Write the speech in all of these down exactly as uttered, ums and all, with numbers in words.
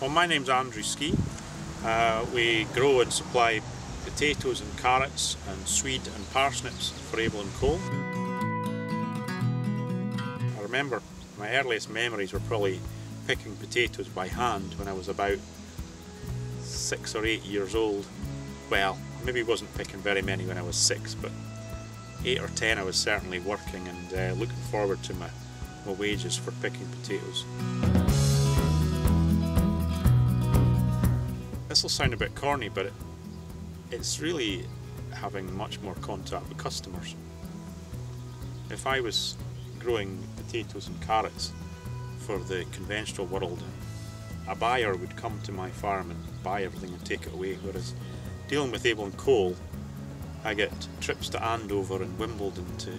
Well, my name's Andrew Skea. Uh, we grow and supply potatoes and carrots and swede and parsnips for Abel and Cole. I remember my earliest memories were probably picking potatoes by hand when I was about six or eight years old. Well, maybe I wasn't picking very many when I was six, but eight or ten I was certainly working and uh, looking forward to my, my wages for picking potatoes. This will sound a bit corny, but it, it's really having much more contact with customers. If I was growing potatoes and carrots for the conventional world, a buyer would come to my farm and buy everything and take it away, whereas dealing with Abel and Cole, I get trips to Andover and Wimbledon to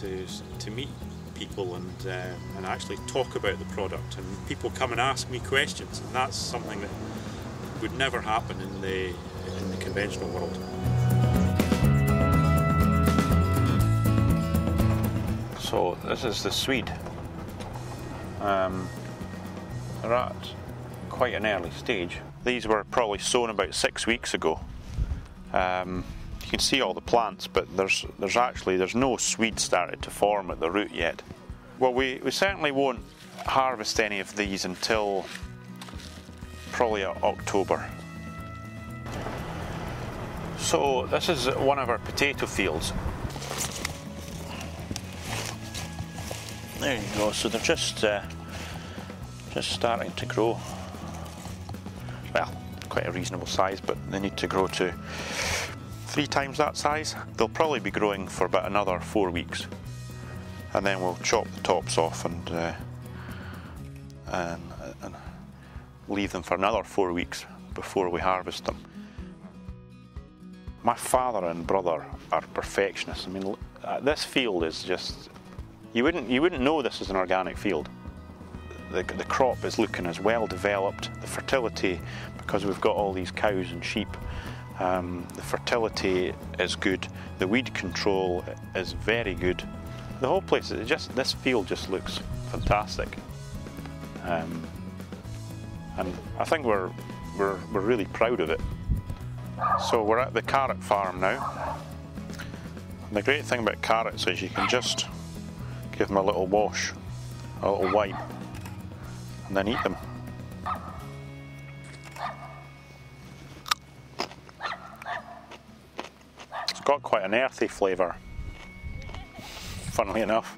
to, to meet people and, uh, and actually talk about the product, and people come and ask me questions, and that's something that would never happen in the, in the conventional world. So this is the swede. Um, they're at quite an early stage. These were probably sown about six weeks ago. Um, You can see all the plants, but there's there's actually there's no swede started to form at the root yet. Well, we, we certainly won't harvest any of these until probably October. So this is one of our potato fields. There you go. So they're just uh, just starting to grow. Well, quite a reasonable size, but they need to grow to three times that size. They'll probably be growing for about another four weeks, and then we'll chop the tops off and, uh, and, and leave them for another four weeks before we harvest them. My father and brother are perfectionists. I mean, this field is just, you wouldn't, you wouldn't know this is an organic field. The, the crop is looking as well developed, the fertility, because we've got all these cows and sheep. Um, the fertility is good, the weed control is very good. The whole place, it just, this field just looks fantastic. Um, and I think we're, we're, we're really proud of it. So we're at the carrot farm now. And the great thing about carrots is you can just give them a little wash, a little wipe, and then eat them. Got quite an earthy flavour, funnily enough.